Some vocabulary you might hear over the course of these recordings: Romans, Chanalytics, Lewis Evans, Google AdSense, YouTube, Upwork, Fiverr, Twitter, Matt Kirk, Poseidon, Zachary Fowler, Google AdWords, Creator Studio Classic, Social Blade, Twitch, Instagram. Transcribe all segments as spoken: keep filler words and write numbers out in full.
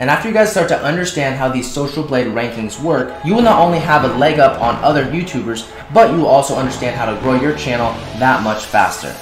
And after you guys start to understand how these Social Blade rankings work, you will not only have a leg up on other YouTubers, but you will also understand how to grow your channel that much faster.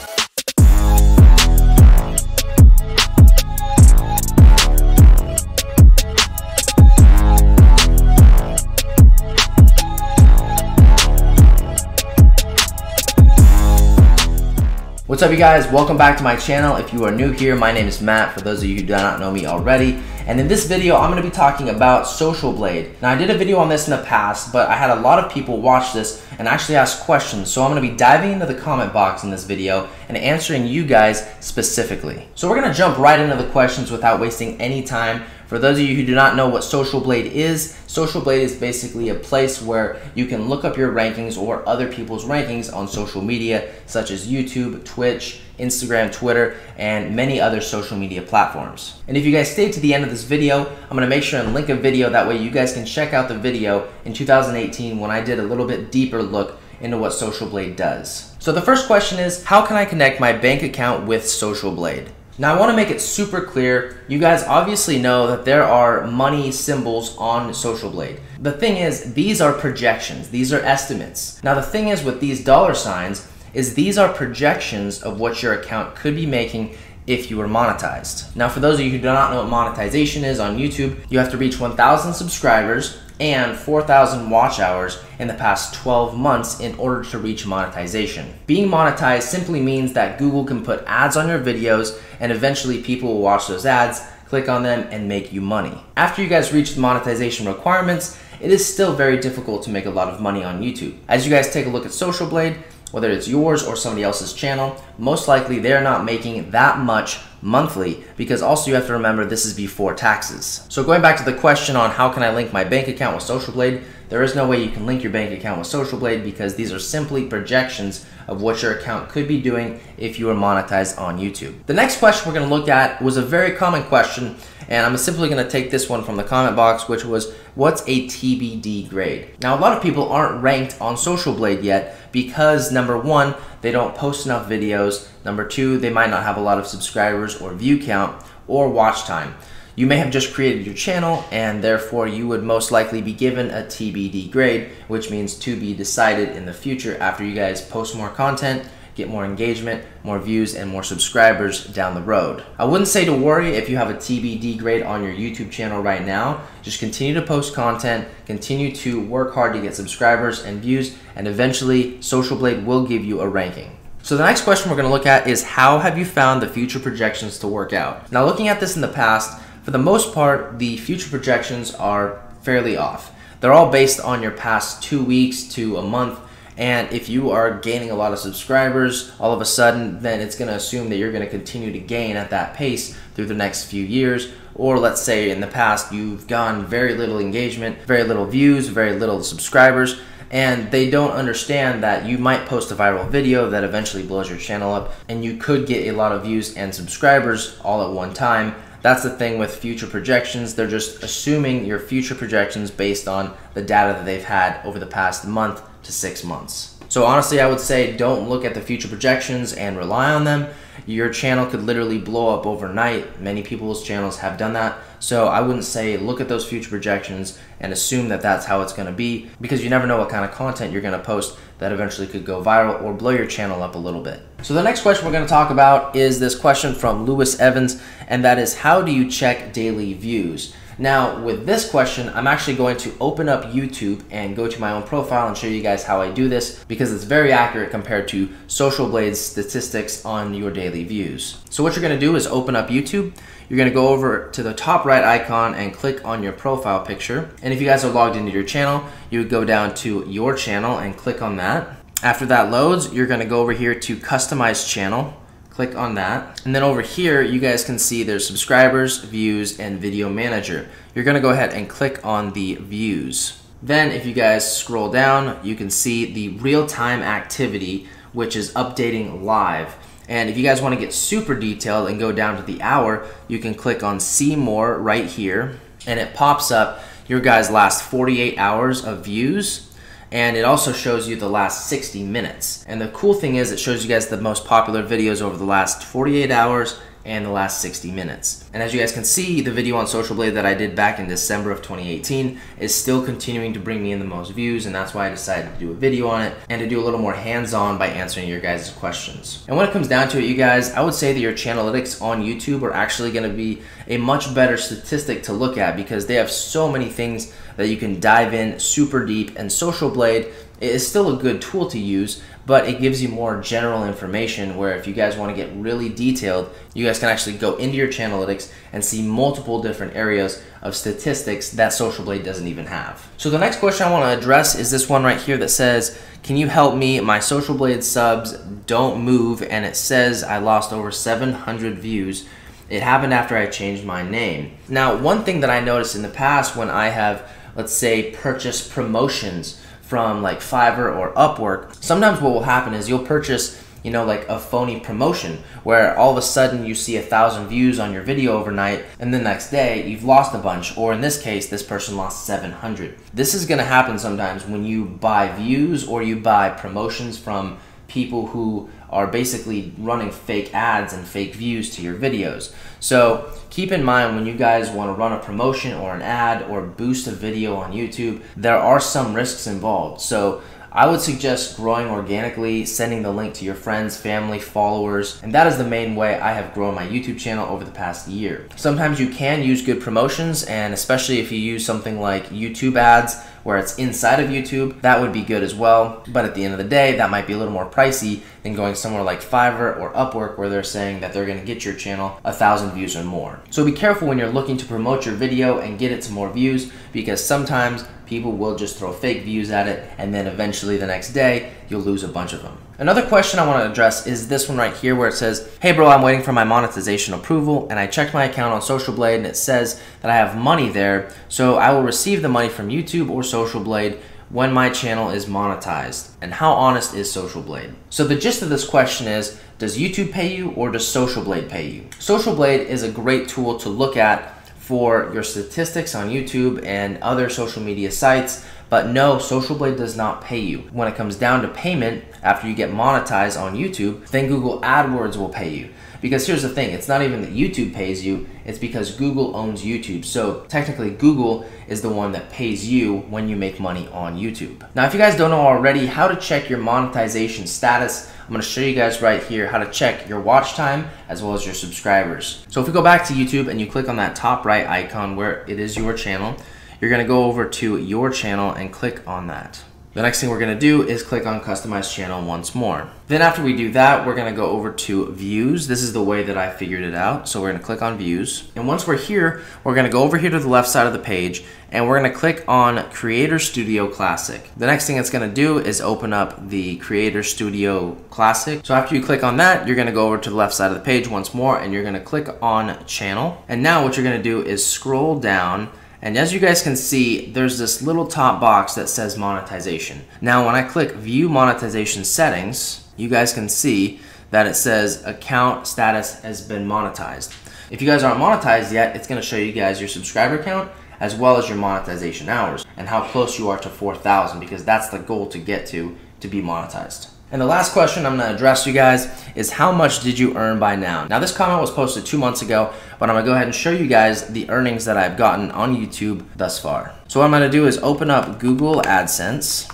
What's up, you guys? Welcome back to my channel. If you are new here, my name is Matt, for those of you who do not know me already. And in this video, I'm gonna be talking about Social Blade. Now, I did a video on this in the past, but I had a lot of people watch this and actually ask questions. So I'm gonna be diving into the comment box in this video and answering you guys specifically. So we're gonna jump right into the questions without wasting any time. For those of you who do not know what Social Blade is, Social Blade is basically a place where you can look up your rankings or other people's rankings on social media, such as YouTube, Twitch, Instagram, Twitter, and many other social media platforms. And if you guys stay to the end of this video, I'm gonna make sure and link a video, that way you guys can check out the video in two thousand eighteen when I did a little bit deeper look into what Social Blade does. So the first question is, how can I connect my bank account with Social Blade? Now, I want to make it super clear. You guys obviously know that there are money symbols on Social Blade. The thing is, these are projections. These are estimates. Now, the thing is with these dollar signs is these are projections of what your account could be making if you were monetized. Now, for those of you who do not know what monetization is on YouTube, you have to reach one thousand subscribers and four thousand watch hours in the past twelve months in order to reach monetization. Being monetized simply means that Google can put ads on your videos and eventually people will watch those ads, click on them, and make you money. After you guys reach the monetization requirements, it is still very difficult to make a lot of money on YouTube. As you guys take a look at Social Blade, whether it's yours or somebody else's channel, most likely they're not making that much monthly, because also you have to remember this is before taxes. So going back to the question on how can I link my bank account with Social Blade, there is no way you can link your bank account with Social Blade because these are simply projections of what your account could be doing if you were monetized on YouTube. The next question we're gonna look at was a very common question, and I'm simply gonna take this one from the comment box, which was, what's a T B D grade? Now, a lot of people aren't ranked on Social Blade yet because, number one, they don't post enough videos. Number two, they might not have a lot of subscribers or view count or watch time. You may have just created your channel, and therefore you would most likely be given a T B D grade, which means to be decided in the future after you guys post more content, get more engagement, more views, and more subscribers down the road. I wouldn't say to worry if you have a T B D grade on your YouTube channel right now. Just continue to post content, continue to work hard to get subscribers and views, and eventually Social Blade will give you a ranking. So the next question we're gonna look at is, how have you found the future projections to work out? Now, looking at this in the past, for the most part, the future projections are fairly off. They're all based on your past two weeks to a month, and if you are gaining a lot of subscribers all of a sudden, then it's gonna assume that you're gonna continue to gain at that pace through the next few years. Or let's say in the past, you've gotten very little engagement, very little views, very little subscribers, and they don't understand that you might post a viral video that eventually blows your channel up, and you could get a lot of views and subscribers all at one time. That's the thing with future projections. They're just assuming your future projections based on the data that they've had over the past month to six months. So honestly, I would say don't look at the future projections and rely on them. Your channel could literally blow up overnight. Many people's channels have done that. So I wouldn't say look at those future projections and assume that that's how it's gonna be, because you never know what kind of content you're gonna post that eventually could go viral or blow your channel up a little bit. So the next question we're gonna talk about is this question from Lewis Evans, and that is, how do you check daily views? Now, with this question, I'm actually going to open up YouTube and go to my own profile and show you guys how I do this, because it's very accurate compared to Social Blade's statistics on your daily views. So what you're gonna do is open up YouTube. You're gonna go over to the top right icon and click on your profile picture. And if you guys are logged into your channel, you would go down to your channel and click on that. After that loads, you're gonna go over here to customize channel. Click on that. And then over here, you guys can see there's subscribers, views, and video manager. You're gonna go ahead and click on the views. Then if you guys scroll down, you can see the real-time activity, which is updating live. And if you guys wanna get super detailed and go down to the hour, you can click on see more right here, and it pops up your guys' last forty-eight hours of views. And it also shows you the last sixty minutes. And the cool thing is it shows you guys the most popular videos over the last forty-eight hours, and the last sixty minutes. And as you guys can see, the video on Social Blade that I did back in December of twenty eighteen is still continuing to bring me in the most views, and that's why I decided to do a video on it and to do a little more hands-on by answering your guys' questions. And when it comes down to it, you guys, I would say that your Chanalytics on YouTube are actually gonna be a much better statistic to look at because they have so many things that you can dive in super deep, and Social Blade is still a good tool to use, but it gives you more general information where if you guys want to get really detailed, you guys can actually go into your Chanalytics and see multiple different areas of statistics that Social Blade doesn't even have. So the next question I want to address is this one right here that says, can you help me? My Social Blade subs don't move, and it says I lost over seven hundred views. It happened after I changed my name. Now, one thing that I noticed in the past when I have, let's say, purchased promotions from like Fiverr or Upwork, sometimes what will happen is you'll purchase, you know, like a phony promotion where all of a sudden you see a thousand views on your video overnight, and the next day you've lost a bunch, or in this case, this person lost seven hundred. This is gonna happen sometimes when you buy views or you buy promotions from people who are basically running fake ads and fake views to your videos. So keep in mind when you guys want to run a promotion or an ad or boost a video on YouTube, there are some risks involved. So I would suggest growing organically, sending the link to your friends, family, followers, and that is the main way I have grown my YouTube channel over the past year. Sometimes you can use good promotions, and especially if you use something like YouTube ads where it's inside of YouTube, that would be good as well. But at the end of the day, that might be a little more pricey than going somewhere like Fiverr or Upwork where they're saying that they're gonna get your channel a thousand views or more. So be careful when you're looking to promote your video and get it to more views, because sometimes people will just throw fake views at it, and then eventually the next day, you'll lose a bunch of them. Another question I want to address is this one right here where it says, hey bro, I'm waiting for my monetization approval, and I checked my account on Social Blade and it says that I have money there, so I will receive the money from YouTube or Social Blade when my channel is monetized. And how honest is Social Blade? So the gist of this question is, does YouTube pay you or does Social Blade pay you? Social Blade is a great tool to look at for your statistics on YouTube and other social media sites, but no, Social Blade does not pay you. When it comes down to payment, after you get monetized on YouTube, then Google AdWords will pay you. Because here's the thing, it's not even that YouTube pays you, it's because Google owns YouTube. So technically Google is the one that pays you when you make money on YouTube. Now, if you guys don't know already how to check your monetization status, I'm gonna show you guys right here how to check your watch time as well as your subscribers. So if we go back to YouTube and you click on that top right icon where it is your channel, you're gonna go over to your channel and click on that. The next thing we're gonna do is click on Customize Channel once more. Then after we do that, we're gonna go over to Views. This is the way that I figured it out. So we're gonna click on Views. And once we're here, we're gonna go over here to the left side of the page and we're gonna click on Creator Studio Classic. The next thing it's gonna do is open up the Creator Studio Classic. So after you click on that, you're gonna go over to the left side of the page once more and you're gonna click on Channel. And now what you're gonna do is scroll down. And as you guys can see, there's this little top box that says monetization. Now, when I click view monetization settings, you guys can see that it says account status has been monetized. If you guys aren't monetized yet, it's gonna show you guys your subscriber count as well as your monetization hours and how close you are to four thousand, because that's the goal to get to, to be monetized. And the last question I'm gonna address you guys is, how much did you earn by now? Now, this comment was posted two months ago, but I'm gonna go ahead and show you guys the earnings that I've gotten on YouTube thus far. So what I'm gonna do is open up Google AdSense.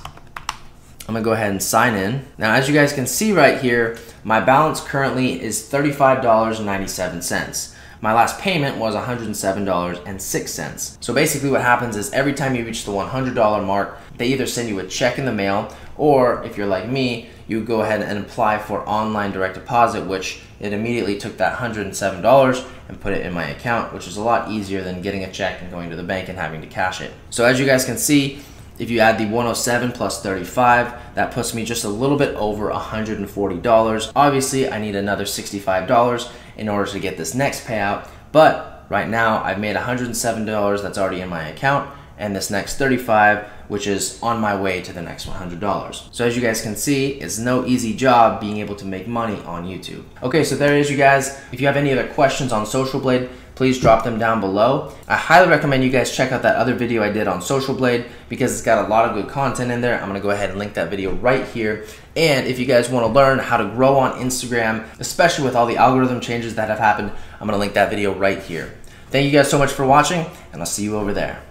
I'm gonna go ahead and sign in. Now, as you guys can see right here, my balance currently is thirty-five dollars and ninety-seven cents. My last payment was one hundred seven dollars and six cents. So basically what happens is every time you reach the one hundred dollar mark, they either send you a check in the mail, or if you're like me, you go ahead and apply for online direct deposit, which it immediately took that one hundred seven dollars and put it in my account, which is a lot easier than getting a check and going to the bank and having to cash it. So as you guys can see, if you add the one hundred seven plus thirty-five, that puts me just a little bit over one hundred forty dollars. Obviously, I need another sixty-five dollars in order to get this next payout, but right now I've made one hundred seven dollars that's already in my account, and this next thirty-five, which is on my way to the next one hundred dollars. So as you guys can see, it's no easy job being able to make money on YouTube. Okay, so there it is, you guys. If you have any other questions on Social Blade, please drop them down below. I highly recommend you guys check out that other video I did on Social Blade because it's got a lot of good content in there. I'm gonna go ahead and link that video right here. And if you guys wanna learn how to grow on Instagram, especially with all the algorithm changes that have happened, I'm gonna link that video right here. Thank you guys so much for watching, and I'll see you over there.